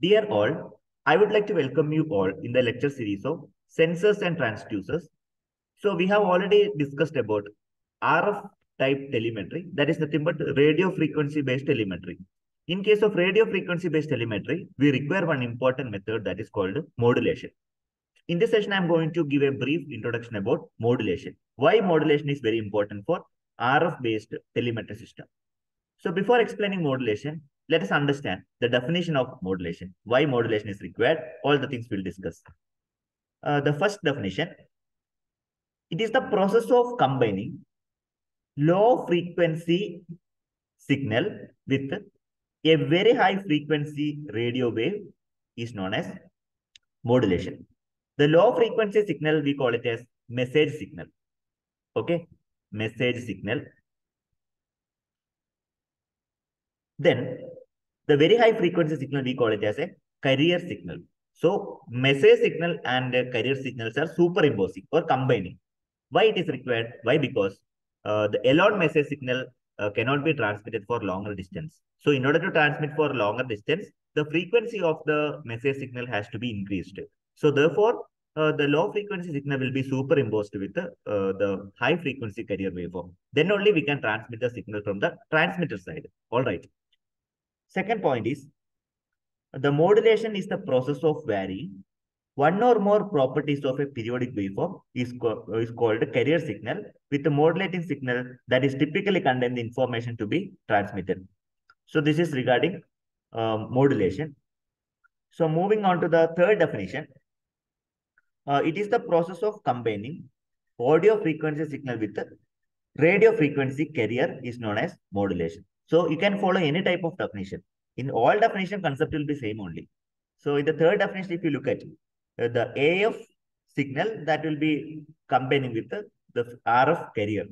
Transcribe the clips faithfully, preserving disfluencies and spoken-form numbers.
Dear all, I would like to welcome you all in the lecture series of sensors and transducers. So we have already discussed about R F type telemetry, that is nothing but radio frequency based telemetry. In case of radio frequency based telemetry, we require one important method that is called modulation. In this session, I am going to give a brief introduction about modulation. Why modulation is very important for R F based telemetry system. So before explaining modulation, let us understand the definition of modulation, why modulation is required, all the things we'll discuss. Uh, the first definition, it is the process of combining low frequency signal with a very high frequency radio wave is known as modulation. The low frequency signal, we call it as message signal. Okay, message signal. Then the very high frequency signal, we call it as a carrier signal. So message signal and carrier signals are superimposing or combining. Why it is required? Why? Because uh, the allowed message signal uh, cannot be transmitted for longer distance. So in order to transmit for longer distance, the frequency of the message signal has to be increased. So therefore, uh, the low frequency signal will be superimposed with the, uh, the high frequency carrier waveform. Then only we can transmit the signal from the transmitter side. All right. Second point is, the modulation is the process of varying one or more properties of a periodic waveform is, co is called carrier signal with the modulating signal that is typically contained the information to be transmitted. So this is regarding uh, modulation. So moving on to the third definition, uh, it is the process of combining audio frequency signal with the radio frequency carrier is known as modulation. So you can follow any type of definition. In all definition, concept will be same only. So in the third definition, if you look at uh, the A F signal, that will be combining with the, the R F carrier.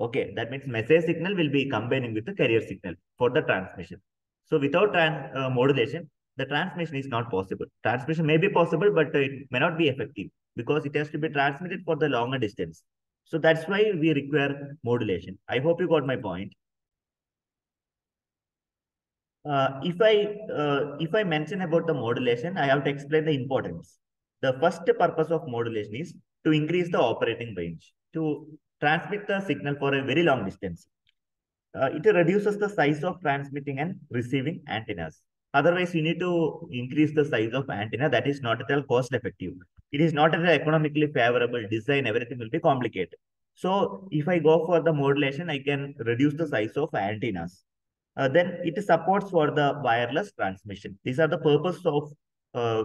Okay, that means message signal will be combining with the carrier signal for the transmission. So without trans, uh, modulation, the transmission is not possible. Transmission may be possible, but it may not be effective because it has to be transmitted for the longer distance. So that's why we require modulation. I hope you got my point. Uh, if I uh, if I mention about the modulation, I have to explain the importance. The first purpose of modulation is to increase the operating range, to transmit the signal for a very long distance. Uh, it reduces the size of transmitting and receiving antennas. Otherwise, you need to increase the size of antenna. That is not at all cost effective. It is not at all economically favorable. Design, everything will be complicated. So if I go for the modulation, I can reduce the size of antennas. Uh, then it supports for the wireless transmission. These are the purpose of uh,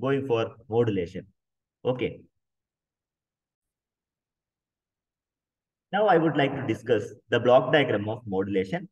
going for modulation. Okay. Now I would like to discuss the block diagram of modulation.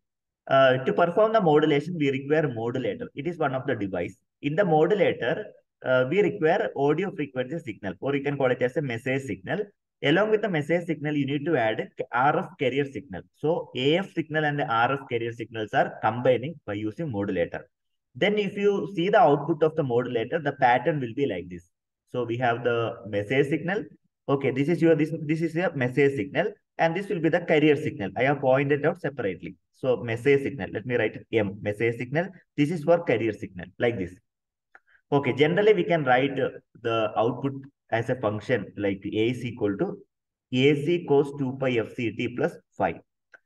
Uh, to perform the modulation, we require modulator. It is one of the device. In the modulator, uh, we require audio frequency signal, or you can call it as a message signal. Along with the message signal, you need to add R F carrier signal. So A F signal and the R F carrier signals are combining by using modulator. Then if you see the output of the modulator, the pattern will be like this. So we have the message signal. Okay, this is your this, this is your message signal, and this will be the carrier signal. I have pointed out separately. So message signal, let me write M, message signal. This is for carrier signal, like this. Okay, generally we can write the output as a function like A is equal to A C cos two pi f c t plus phi.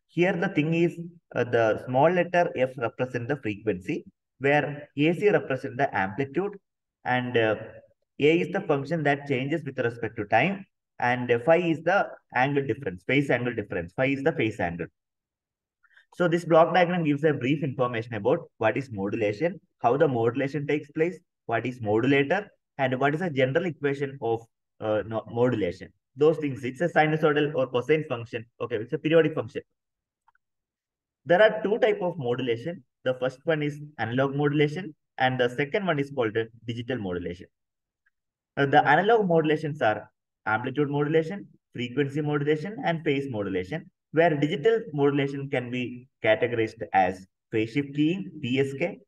Here the thing is uh, the small letter f represents the frequency, where A C represents the amplitude, and uh, A is the function that changes with respect to time, and uh, phi is the angle difference, phase angle difference, phi is the phase angle. So this block diagram gives a brief information about what is modulation, how the modulation takes place, what is modulator, and what is a general equation of uh, no, modulation. Those things, it's a sinusoidal or cosine function. Okay, it's a periodic function. There are two types of modulation. The first one is analog modulation, and the second one is called digital modulation. Uh, the analog modulations are amplitude modulation, frequency modulation, and phase modulation, where digital modulation can be categorized as phase shift keying, P S K,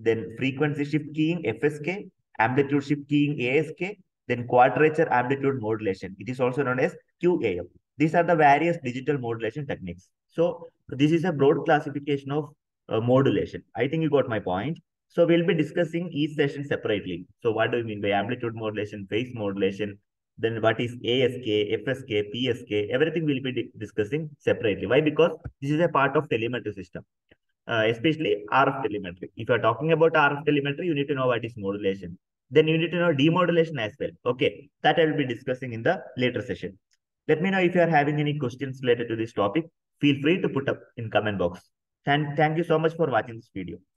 then frequency shift keying, F S K, amplitude shift keying A S K, then quadrature amplitude modulation. It is also known as Q A M. These are the various digital modulation techniques. So this is a broad classification of uh, modulation. I think you got my point. So we'll be discussing each session separately. So what do we mean by amplitude modulation, phase modulation, then what is A S K, F S K, P S K, everything we'll be discussing separately. Why? Because this is a part of telemetry system, uh, especially R F telemetry. If you're talking about R F telemetry, you need to know what is modulation. Then you need to know demodulation as well. Okay, that I will be discussing in the later session. Let me know if you are having any questions related to this topic. Feel free to put up in comment box. And thank you so much for watching this video.